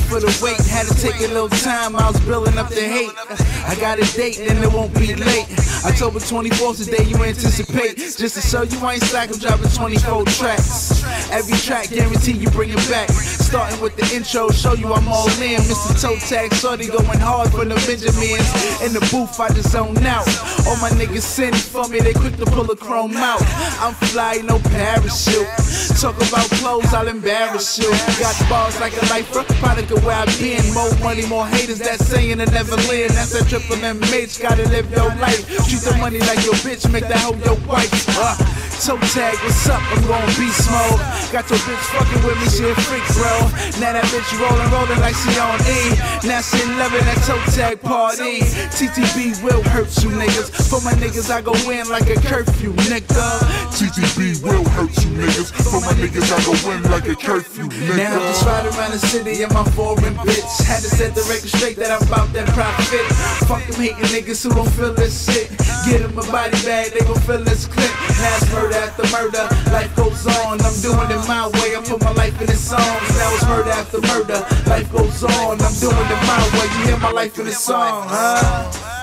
sorry for the wait. Had to take a little time, I was building up the hate. I got a date and it won't be late. October 24th is the day you anticipate. Just to show you I ain't slack, I'm dropping 24 tracks. Every track guarantee you bring it back. Starting with the intro, show you I'm all in. Mr. Toe Tag, shorty going hard for the Benjamins. In the booth I just zone out. All my niggas send for me, they quick to pull a chrome out. I'm fly, no parachute. Talk about clothes, I'll embarrass you. Got balls like a lifer, product of where I've been. More money, more haters, that saying I never live. That's a triple MH, gotta live your life. Treat the money like your bitch, make that hoe your wife. Toe Tag, what's up? I'm going beast mode. Got your bitch fucking with me, she a freak, bro. Now that bitch rolling like she on E. Now she loving that Toe Tag party. TTB will hurt you niggas. For my niggas, I go in like a curfew, nigga. TTB will hurt you niggas. For my niggas, I go in like a curfew, nigga. Now I just ride around the city in my foreign bitch. Had to set the record straight that I'm about that profit. Fuck them hating niggas who don't feel this shit. Get them a body bag, they gon' feel this clip. Last murder after murder, life goes on. I'm doing it my way, I put my life in the songs. Now it's murder after murder, life goes on. I'm doing it my way, you hear my life in the song, huh?